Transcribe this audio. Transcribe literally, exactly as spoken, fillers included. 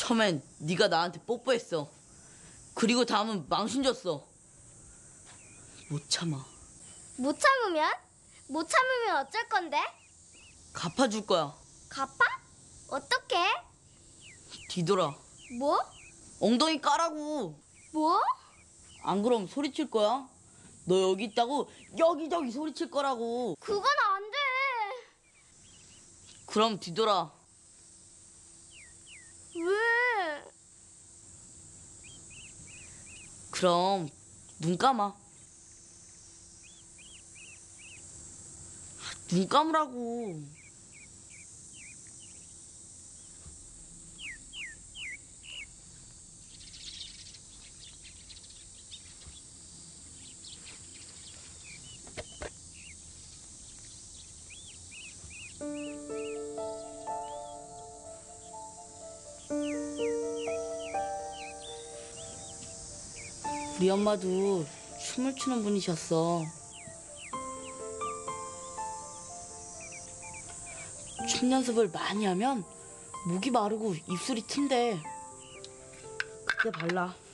처음엔 네가 나한테 뽀뽀했어. 그리고 다음은 망신 줬어. 못 참아. 못 참으면? 못 참으면 어쩔 건데? 갚아줄 거야. 갚아? 어떻게? 뒤돌아. 뭐? 엉덩이 까라고. 뭐? 안 그럼 소리칠 거야. 너 여기 있다고 여기저기 소리칠 거라고. 그건 안 돼. 그럼 뒤돌아. 왜? 그럼 눈 감아. 눈 감으라고. 우리 엄마도 춤을 추는 분이셨어. 춤 연습을 많이 하면 목이 마르고 입술이 튄대. 그때 발라.